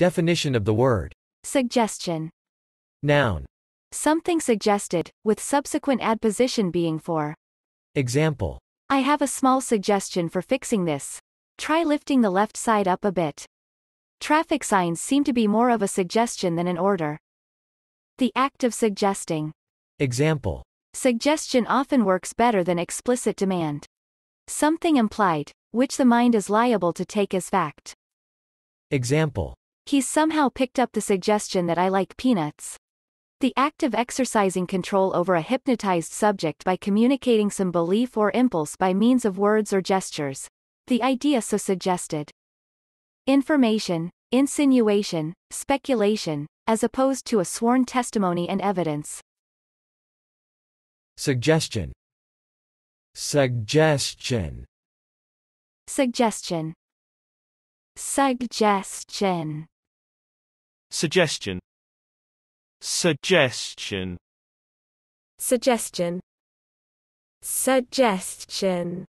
Definition of the word. Suggestion. Noun. Something suggested, with subsequent adposition being for. Example. I have a small suggestion for fixing this. Try lifting the left side up a bit. Traffic signs seem to be more of a suggestion than an order. The act of suggesting. Example. Suggestion often works better than explicit demand. Something implied, which the mind is liable to take as fact. Example. He somehow picked up the suggestion that I like peanuts. The act of exercising control over a hypnotized subject by communicating some belief or impulse by means of words or gestures. The idea so suggested. Information, insinuation, speculation, as opposed to a sworn testimony and evidence. Suggestion. Suggestion. Suggestion. Suggestion. Suggestion. Suggestion. Suggestion. Suggestion.